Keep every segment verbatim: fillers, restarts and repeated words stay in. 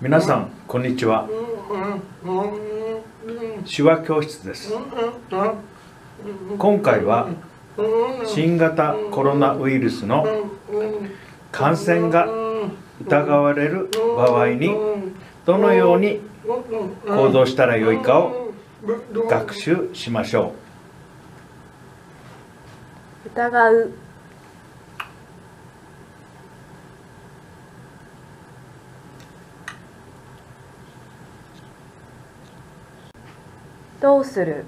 皆さん、こんにちは。手話教室です。今回は新型コロナウイルスの感染が疑われる場合にどのように行動したらよいかを学習しましょう。疑う。どうする？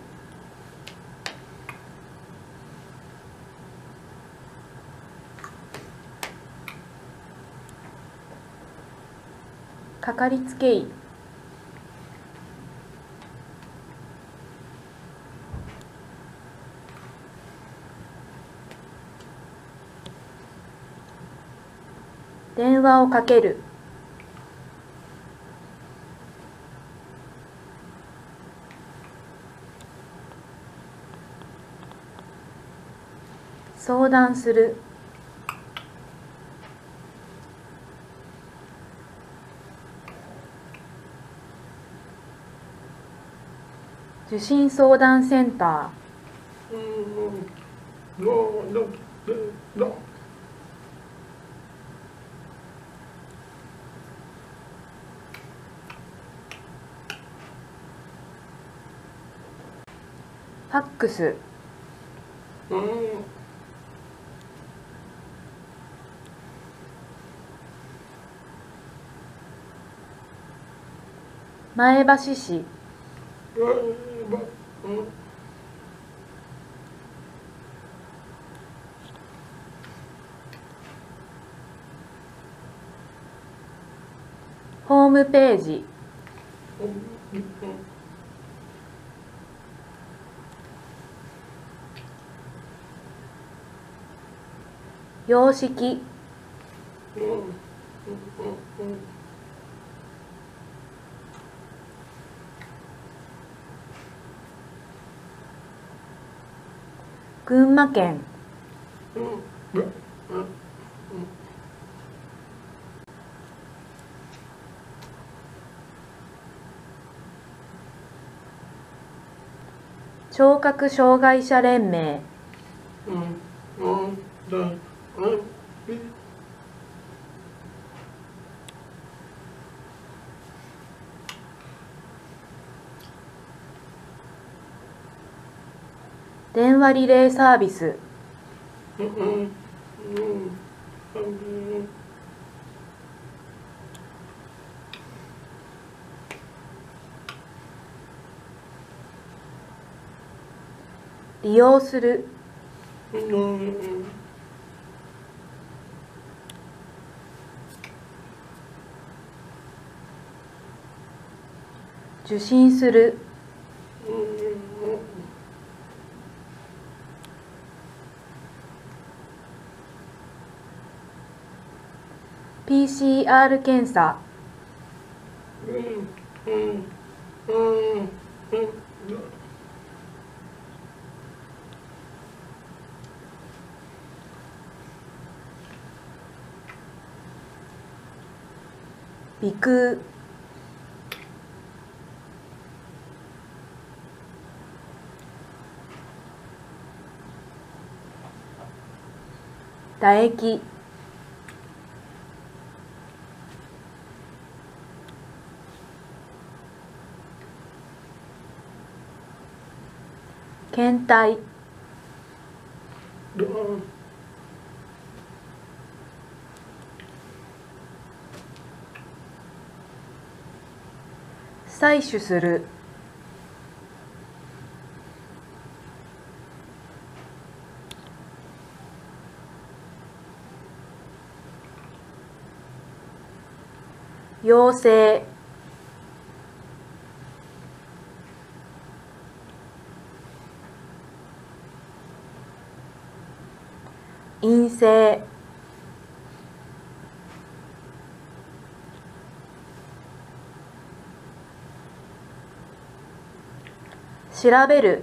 かかりつけ医。電話をかける。相談する。受診相談センター。ファックス。前橋市。ホームページ。様式。群馬県聴覚障害者連盟。電話リレーサービス。利用する。受診する。ピーシーアール 検査。鼻腔。唾液。検体。採取する。陽性。陰性。調べる。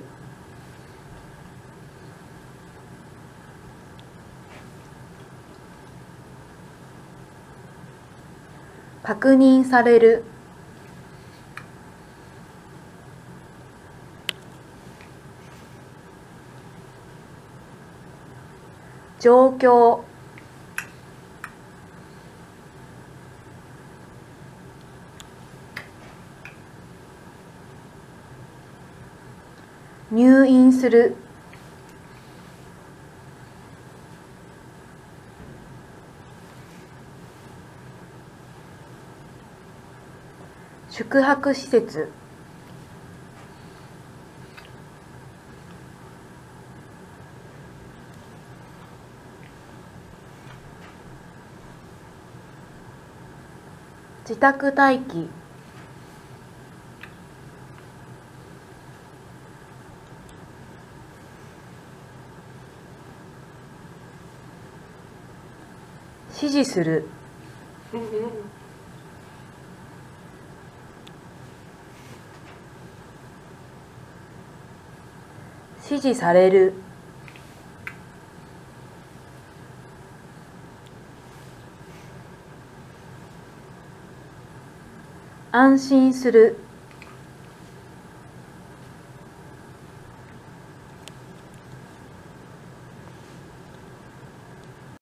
確認される、状況、入院する、宿泊施設、自宅待機、指示する、指示される、安心する。